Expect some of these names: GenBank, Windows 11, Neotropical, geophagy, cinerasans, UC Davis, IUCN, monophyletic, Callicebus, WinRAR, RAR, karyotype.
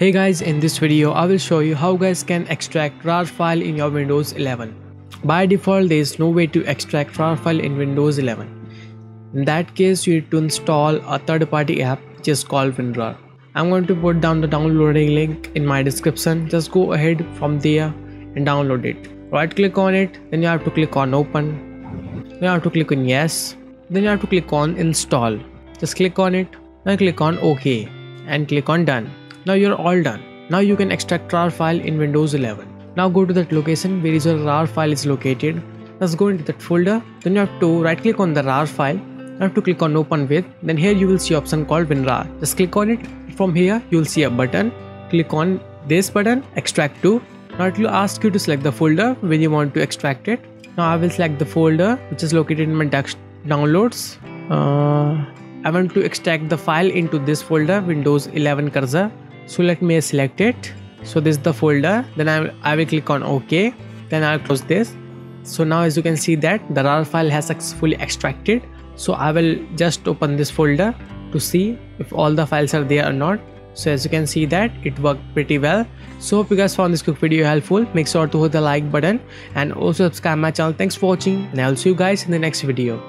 Hey guys, in this video I will show you how guys can extract RAR file in your Windows 11. By default there is no way to extract RAR file in Windows 11. In that case you need to install a third party app which is called WinRAR. I'm going to put down the downloading link in my description. Just go ahead from there and download it. Right click on it, then you have to click on open, then you have to click on yes, then you have to click on install. Just click on it, now click on OK and click on done. Now you're all done. Now you can extract RAR file in Windows 11. Now go to that location where your RAR file is located. Let's go into that folder. Then you have to right click on the RAR file. You have to click on open with. Then here you will see option called WinRAR. Just click on it. From here you will see a button. Click on this button, extract to. Now it will ask you to select the folder where you want to extract it. Now I will select the folder which is located in my downloads. I want to extract the file into this folder, Windows 11 cursor. So let me select it. So this is the folder. Then I will click on OK. Then I'll close this. So now as you can see that the RAR file has successfully extracted. So I will just open this folder to see if all the files are there or not. So as you can see that it worked pretty well. So hope you guys found this quick video helpful. Make sure to hit the like button and also subscribe my channel. Thanks for watching and I'll see you guys in the next video.